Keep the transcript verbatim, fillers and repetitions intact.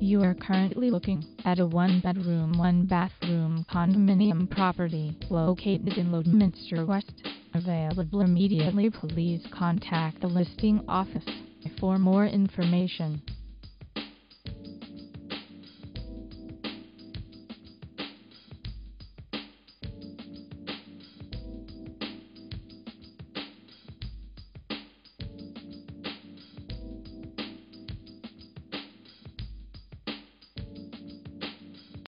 You are currently looking at a one-bedroom, one-bathroom condominium property located in Lloydminster West. Available immediately. Please contact the listing office for more information.